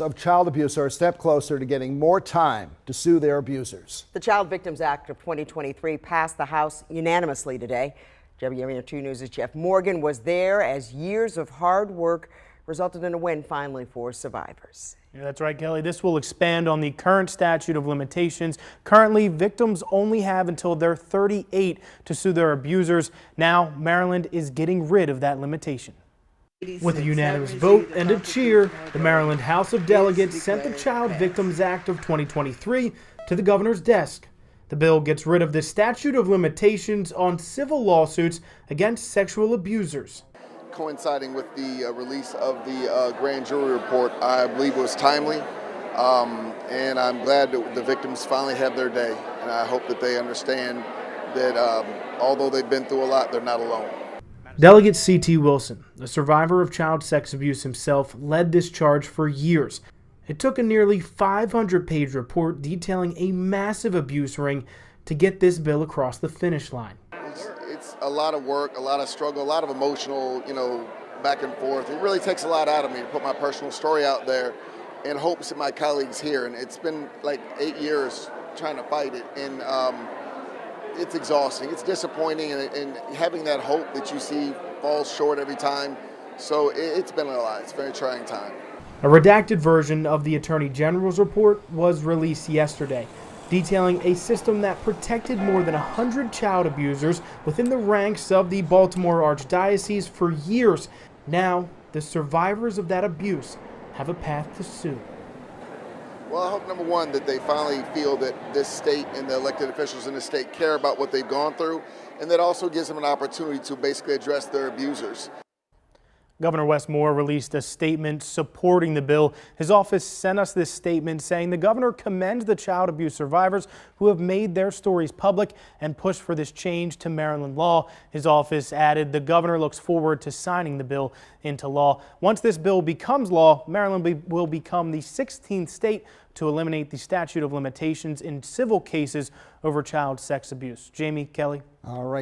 of child abuse are a step closer to getting more time to sue their abusers. The Child Victims Act of 2023 passed the House unanimously today. WMAR-2 News' Jeff Morgan was there as years of hard work resulted in a win finally for survivors. Yeah, that's right, Kelly. This will expand on the current statute of limitations. Currently, victims only have until they're 38 to sue their abusers. Now, Maryland is getting rid of that limitation. With a unanimous vote and a cheer, the Maryland House of Delegates sent the Child Victims Act of 2023 to the governor's desk. The bill gets rid of the statute of limitations on civil lawsuits against sexual abusers. Coinciding with the release of the grand jury report, I believe was timely, and I'm glad that the victims finally have their day, and I hope that they understand that although they've been through a lot, they're not alone. Delegate C.T. Wilson, a survivor of child sex abuse himself, led this charge for years. It took a nearly 500-page report detailing a massive abuse ring to get this bill across the finish line. It's a lot of work, a lot of struggle, a lot of emotional, back and forth. It really takes a lot out of me to put my personal story out there in hopes that my colleagues hear. And it's been like 8 years trying to fight it, and it's exhausting. It's disappointing, and having that hope that you see falls short every time. So it's been a lot. It's a very trying time. A redacted version of the Attorney General's report was released yesterday, detailing a system that protected more than 100 child abusers within the ranks of the Baltimore Archdiocese for years. Now, the survivors of that abuse have a path to sue. Well, I hope, number one, that they finally feel that this state and the elected officials in the state care about what they've gone through, and that also gives them an opportunity to basically address their abusers. Governor Wes Moore released a statement supporting the bill. His office sent us this statement saying the governor commends the child abuse survivors who have made their stories public and pushed for this change to Maryland law. His office added the governor looks forward to signing the bill into law. Once this bill becomes law, Maryland will become the 16th state to eliminate the statute of limitations in civil cases over child sex abuse. Jamie, Kelly. All right.